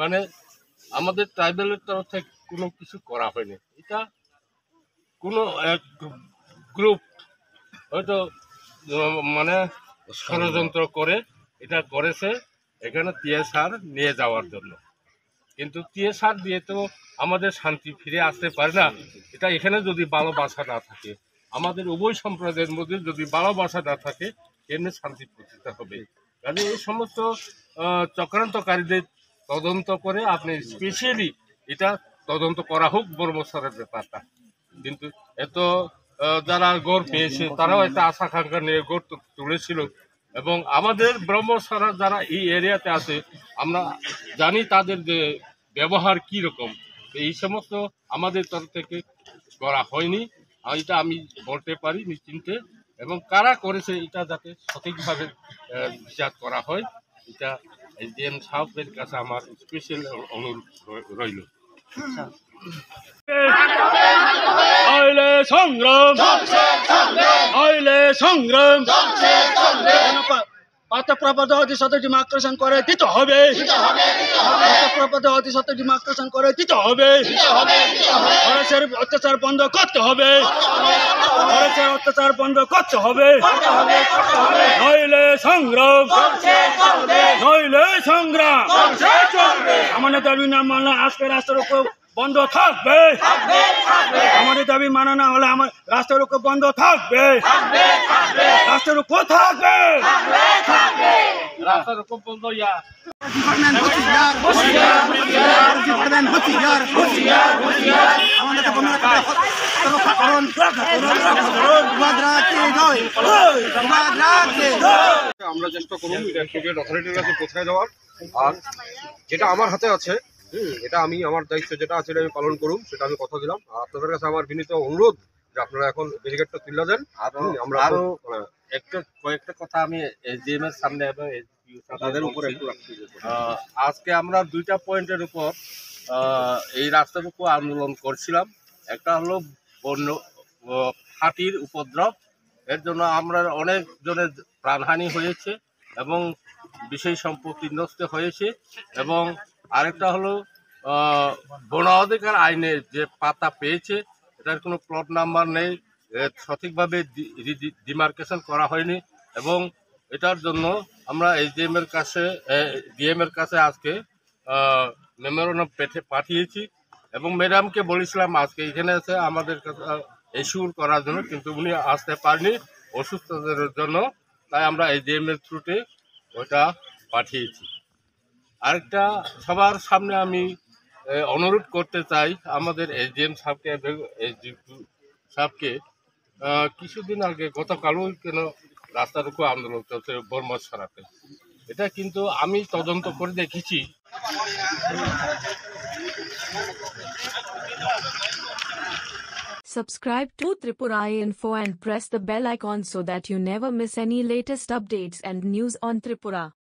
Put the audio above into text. মানে আমাদের ট্রাইবেলের তরফ থেকে কোনো কিছু করা হয়নি। এটা কোনো এক গ্রুপ হয়তো মানে ষড়যন্ত্র করে এটা করেছে এখানে টিএসআর নিয়ে যাওয়ার জন্য, কিন্তু টিএসআর দিয়ে তো আমাদের শান্তি ফিরে আসতে পারে না। এটা এখানে যদি ভালোবাসা না থাকে, আমাদের উভয় সম্প্রদায়ের মধ্যে যদি ভালোবাসা না থাকে, এমনি শান্তি প্রতিষ্ঠা হবে। কারণ এই সমস্ত চক্রান্তকারীদের তদন্ত করে আপনি স্পেশালি এটা তদন্ত করা হোক বর্মসারের ব্যাপারটা। কিন্তু এত যারা গড় পেয়েছে তারাও একটা আশা আকাঙ্ক্ষা নিয়ে গড় তুলেছিল, এবং আমাদের ব্রহ্মসারা যারা এই এরিয়াতে আছে আমরা জানি তাদের যে ব্যবহার কী রকম। এই সমস্ত আমাদের তরফ থেকে করা হয়নি, এটা আমি বলতে পারি নিশ্চিন্তে। এবং কারা করেছে এটা যাতে সঠিকভাবে বিচার করা হয়, এটা এসডিএম সাহেবের কাছে আমার স্পেশাল অনুরোধ রইল। পাতাপ্রবাদ অতি শত ডিমার্কেশন করে দিতে হবে, পাতাপ্রবাদ অতি শত ডিমার্কেশন করে দিতে হবে, ফরেস্টের অত্যাচার বন্ধ করতে হবে, ফরেস্টের অত্যাচার বন্ধ করতে হবে, নইলে সংগ্রাম, নইলে সংগ্রাম। আমাদের দাবি না মানলে আজকে রাষ্ট্রের উপর বন্ধ থাকবে, আমাদের দাবি মানা না হলে আমার রাস্তার উপর বন্ধ থাকবে, রাস্তার উপর থাকবে, রাস্তার উপর বন্ধ। আমরা চেষ্টা করব অথরিটির কাছে পৌঁছায় দেওয়ার, আর যেটা আমার হাতে আছে এটা আমি আমার দায়িত্ব যেটা আছে আমি পালন করুন, সেটা আমি কথা দিলাম। আর আপনাদের কাছে আমার বিনীত অনুরোধ যে আপনারা এখন ব্যারিকেডটা তুলে দেন। আর আমরা আরো একটা কয়েকটা কথা আমি এসডিএম এর সামনে এবং তাদের উপর একটু রাখতে চাই। আজকে আমরা দুইটা পয়েন্টের উপর এই রাস্তার উপর আন্দোলন করছিলাম। একটা হলো বন্য হাতির উপদ্রব, এর জন্য আমরা অনেকজনের প্রাণহানি হয়েছে এবং বিশেষ সম্পত্তি নষ্ট হয়েছে, এবং আরেকটা হলো বনাধিকার আইনে যে পাতা পেয়েছে এটার কোনো প্লট নাম্বার নেই, সঠিকভাবে ডিমার্কেশন করা হয়নি, এবং এটার জন্য আমরা এসডিএম এর কাছে ডিএম এর কাছে আজকে মেমোরান্ডাম পাঠিয়েছি, এবং ম্যাডামকে বলেছিলাম আজকে এখানে আছে আমাদের কাছে ইস্যুর করার জন্য, কিন্তু উনি আসতে পারেনি অসুস্থতার জন্য, তাই আমরা এসডিএম এর থ্রুতে ওটা পাঠিয়েছি। আরেকটা সবার সামনে আমি অনুরোধ করতে চাই আমাদের এসডিএম সাহেবকে, এসডিপি সাহেবকে, কিছুদিন আগে গতকালও কেন রাস্তার উপর আন্দোলন চলছে বর্মসরাতে, এটা কিন্তু আমি তদন্ত করে দেখেছি। Subscribe to Tripurainfo and press the bell icon so that you never miss any latest updates and news on Tripura.